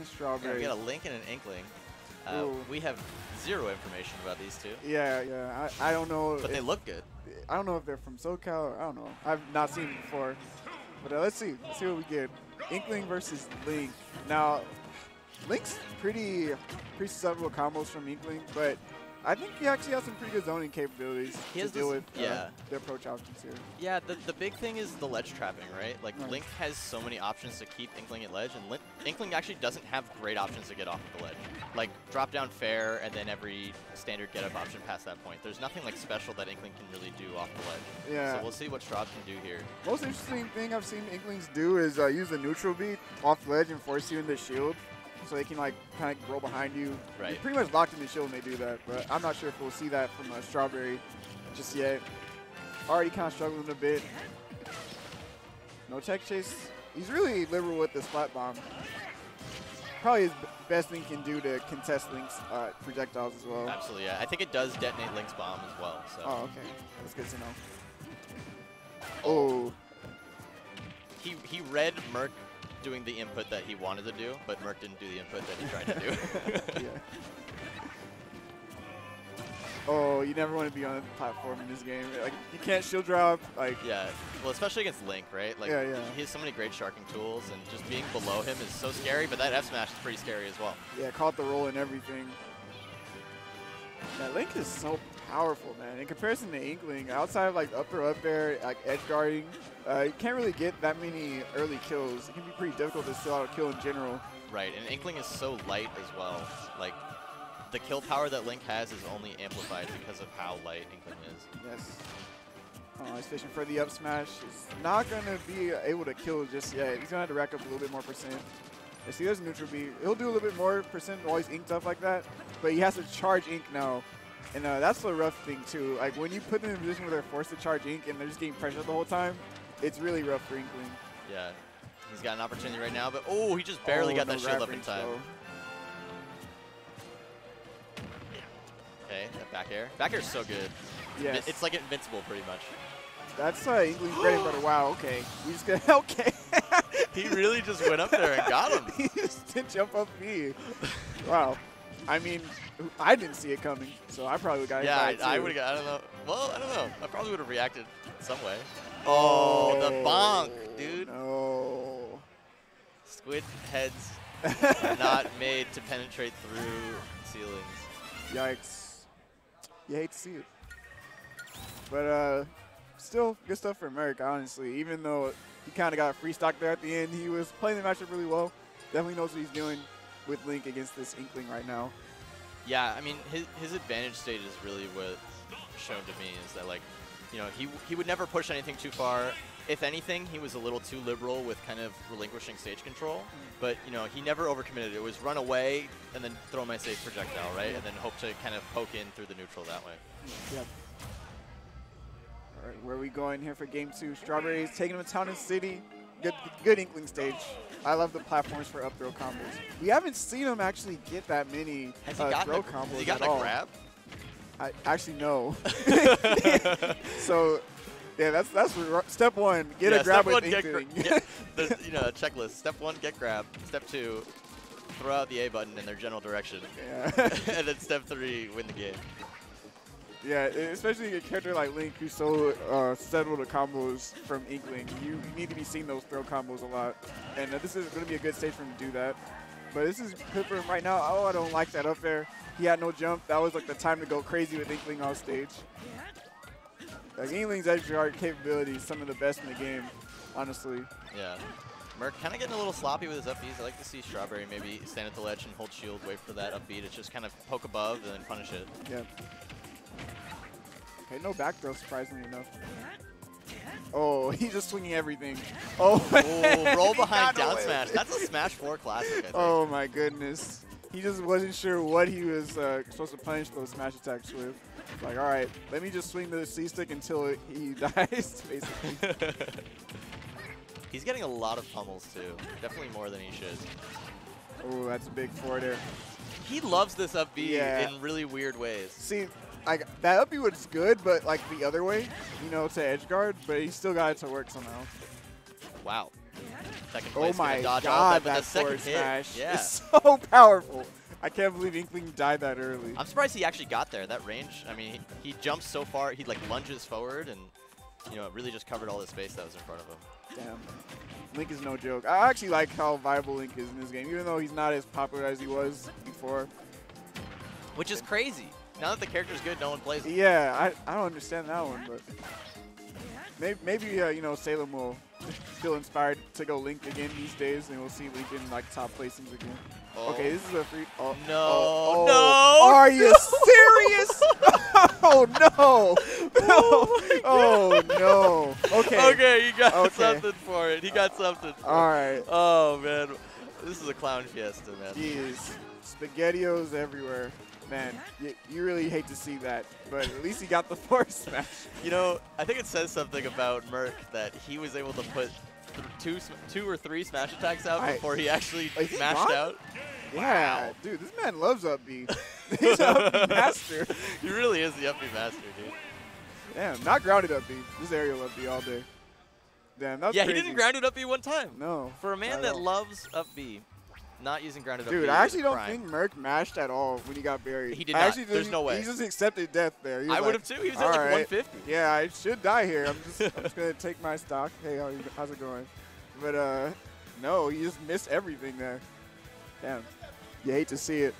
and Strawberry. We got a Link and an Inkling. We have zero information about these two. Yeah, yeah. I don't know. But they look good. I don't know if they're from SoCal. Or I don't know. I've not seen them before. But let's see. Let's see what we get. Inkling versus Link. Now, Link's pretty susceptible combos from Inkling, but I think he actually has some pretty good zoning capabilities to deal with the approach options here. Yeah, the big thing is the ledge trapping, right? Like, right. Link has so many options to keep Inkling at ledge, and Inkling actually doesn't have great options to get off of the ledge. Like, drop down fair, and then every standard get up option past that point. There's nothing, like, special that Inkling can really do off the ledge. Yeah. So we'll see what Straub can do here. Most interesting thing I've seen Inklings do is use the neutral beat off ledge and force you into shield. So they can like kind of roll behind you. Right. You're pretty much locked in the shield when they do that, but I'm not sure if we'll see that from Strawberry just yet. Already kind of struggling a bit. No tech chase. He's really liberal with the splat bomb. Probably his best thing he can do to contest Link's projectiles as well. Absolutely, yeah. I think it does detonate Link's bomb as well. So. Oh, okay. That's good to know. Oh. He read Merck doing the input that he wanted to do, but Merck didn't do the input that he tried to do. Yeah. Oh, you never want to be on a platform in this game. Like, you can't shield drop. Like, yeah. Well, especially against Link, right? Like, yeah, yeah. He has so many great sharking tools, and just being below him is so scary, but that F smash is pretty scary as well. Yeah, caught the roll and everything. That Link is so powerful, man. In comparison to Inkling, outside of like upper up air, like edge guarding, you can't really get that many early kills. It can be pretty difficult to still out a kill in general. Right, and Inkling is so light as well. Like, the kill power that Link has is only amplified because of how light Inkling is. Yes. Oh, he's fishing for the up smash. He's not gonna be able to kill just yet. He's gonna have to rack up a little bit more percent. You see, there's a neutral B. He'll do a little bit more percent while he's inked up like that, but he has to charge ink now. And that's the rough thing, too. Like, when you put them in a position where they're forced to charge ink and they're just getting pressured the whole time, it's really rough for Inkling. Yeah. He's got an opportunity right now, but oh, he just barely got that shield up in time. Okay, that back air. Back air's so good. Yeah. It's like invincible, pretty much. That's Inkling's bread and butter. Wow, okay. We just got, okay. He really just went up there and got him. He just did jump up me. Wow. I mean, I didn't see it coming, so I probably got it. Yeah, I would have. I don't know. Well, I don't know. I probably would have reacted some way. Oh, the bonk, dude. No. Squid heads are not made to penetrate through ceilings. Yikes. You hate to see it. But still, good stuff for Merck, honestly. Even though he kind of got a free stock there at the end, he was playing the matchup really well. Definitely knows what he's doing with Link against this Inkling right now. Yeah, I mean, his advantage stage is really what shown to me is that, like, you know, he would never push anything too far. If anything, he was a little too liberal with kind of relinquishing stage control. But, you know, he never overcommitted. It was run away and then throw my safe projectile, right? Yeah. And then hope to kind of poke in through the neutral that way. Yep. All right, where are we going here for game two? Strawberry is taking him to Town and City. Good Inkling stage. I love the platforms for up throw combos. We haven't seen him actually get that many throw combos. Has he gotten a grab? I actually no. So yeah, that's step one. Get a grab with Inkling. You know, checklist. Step one, get grab. Step two, throw out the A button in their general direction. Yeah. And then step three, win the game. Yeah, especially a character like Link who's so settled to combos from Inkling. You need to be seeing those throw combos a lot. And this is going to be a good stage for him to do that. But this is good for him right now. Oh, I don't like that up there. He had no jump. That was like the time to go crazy with Inkling off stage. Like, Inkling's extra guard capability is some of the best in the game, honestly. Yeah. Merck kind of getting a little sloppy with his upbeats. I like to see Strawberry maybe stand at the ledge and hold shield, wait for that upbeat. It's just kind of poke above and then punish it. Yeah. Okay, no back throw, surprisingly enough. Oh, he's just swinging everything. Oh, oh, roll behind down smash. That's a Smash 4 classic, I think. Oh, my goodness. He just wasn't sure what he was supposed to punish those smash attacks with. Like, all right, let me just swing the C-stick until he dies, basically. He's getting a lot of pummels, too. Definitely more than he should. Oh, that's a big forward air. He loves this up B in really weird ways. See, like, that up B was good, but like the other way, you know, to edge guard, but he still got it to work somehow. Wow. Second place, my dodge God, all of that, but the second smash hit is so powerful. I can't believe Inkling died that early. I'm surprised he actually got there. That range, I mean, he jumps so far, he like lunges forward, and you know, it really just covered all the space that was in front of him. Damn, Link is no joke. I actually like how viable Link is in this game, even though he's not as popular as he was before. Which is crazy. Now that the character's good, no one plays him. Yeah, I don't understand that one, but maybe you know, Salem will feel inspired to go Link again these days, and we'll see Link in like top placings again. Oh. Okay, this is a free. Oh, no! Oh, oh. No! Are you serious? Oh no! No! Oh, oh no! Okay. Okay, you got something for it. He got something. For all right. Oh man, this is a clown fiesta, man. Jeez, SpaghettiOs everywhere, man. You really hate to see that, but at least he got the force smash. You know, I think it says something about Merck that he was able to put two or three smash attacks out before he actually smashed out. Yeah, wow. Dude, this man loves up B. He's an up B master. He really is the up B master, dude. Damn, not grounded up B. This aerial up B all day. Damn, that's crazy. He didn't ground it up B one time. No. For a man that loves up B, not using grounded up B. Dude, I actually don't think Merck mashed at all when he got buried. He did not. There's no way. He just accepted death there. I would have too. He was at like 150. Yeah, I should die here. I'm just going to take my stock. Hey, how's it going? But no, he just missed everything there. Damn. You hate to see it.